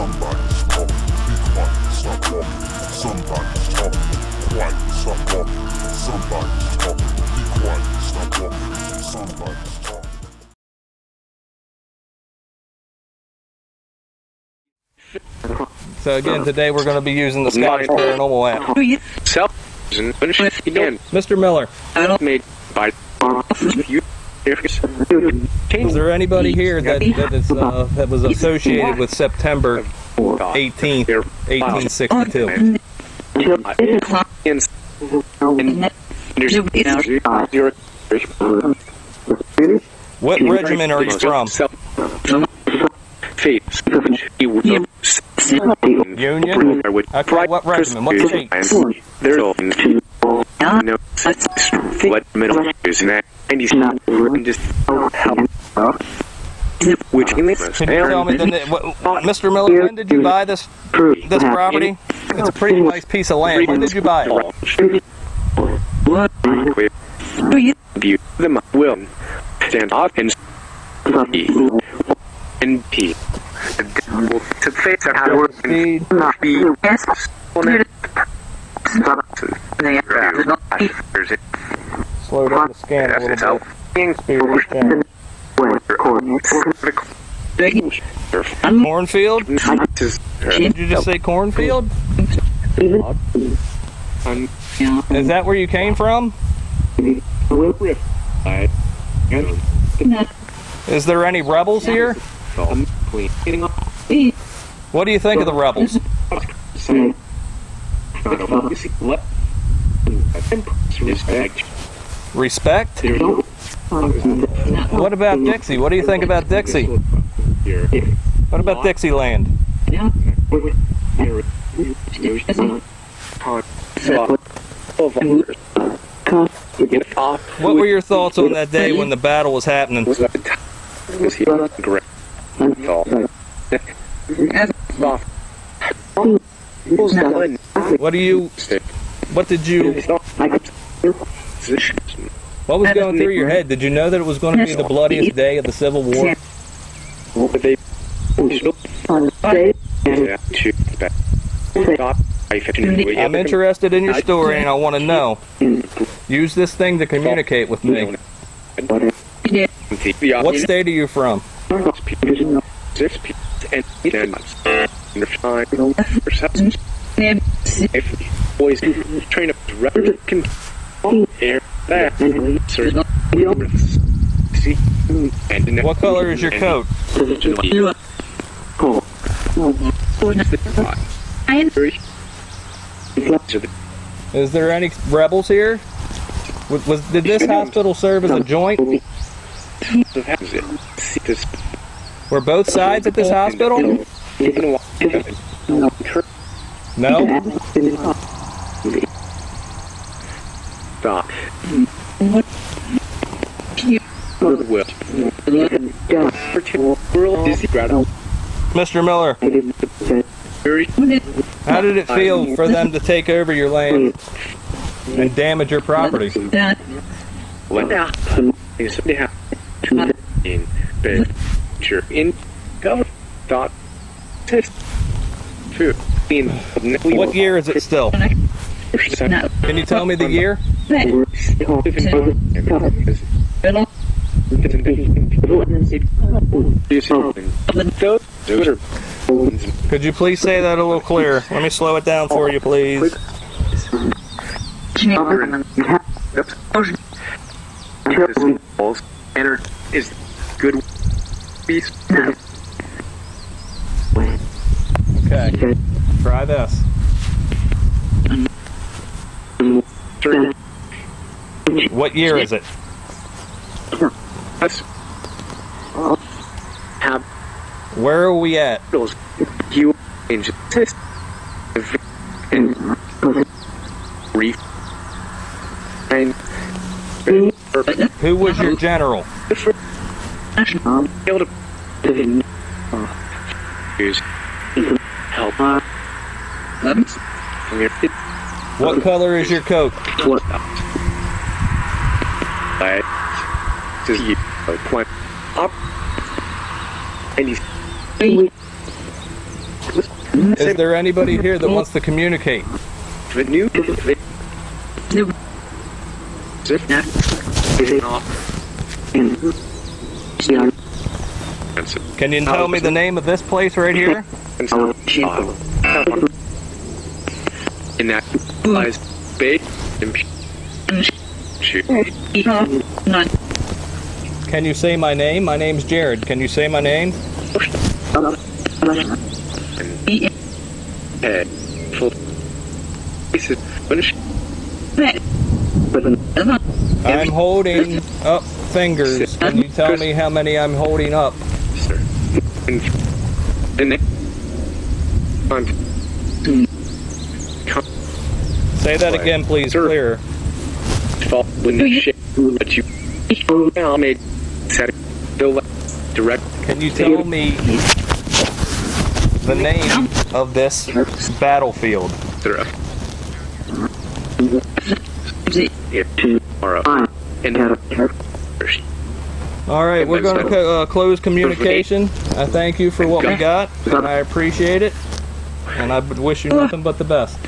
Somebody's talking, be quiet, stop talking. Somebody's talking, quiet, stop talking. Somebody's talking, be quiet, stop talking. Somebody's talking. So again, today we're going to be using the Scottish Paranormal app. Mr. Miller. Is there anybody here that was associated with September 18th, 1862? What regiment are you from? Union? Okay, what regiment? What state? Can you tell me, Mr. Miller, when did you buy this property? It's a pretty nice piece of land. When did you buy it? Slow down the scan a little bit. Cornfield? Did you just say cornfield? Is that where you came from? Is there any rebels here? What do you think of the rebels? Respect? What about Dixie? What do you think about Dixie? What about Dixieland? What were your thoughts on that day when the battle was happening? What was going through your head? Did you know that it was going to be the bloodiest day of the Civil War? I'm interested in your story and I want to know. Use this thing to communicate with me. What state are you from? What color is your coat? Is there any rebels here? Did this hospital serve as a joint? Were both sides at this hospital? No? Mr. Miller, how did it feel for them to take over your land and damage your property? What year is it still? Can you tell me the year? Could you please say that a little clearer? Let me slow it down for you, please. Is good piece. Okay. Try this. What year is it? Where are we at? Who was your general? What color is your coat? Is there anybody here that wants to communicate? Can you tell me the name of this place right here? Can you say my name? My name's Jared. Can you say my name? I'm holding up fingers. Can you tell me how many I'm holding up? Say that again, please. Clear. Can you tell me the name of this battlefield? Alright, we're going to close communication. I thank you for what we got, and I appreciate it, and I would wish you nothing but the best.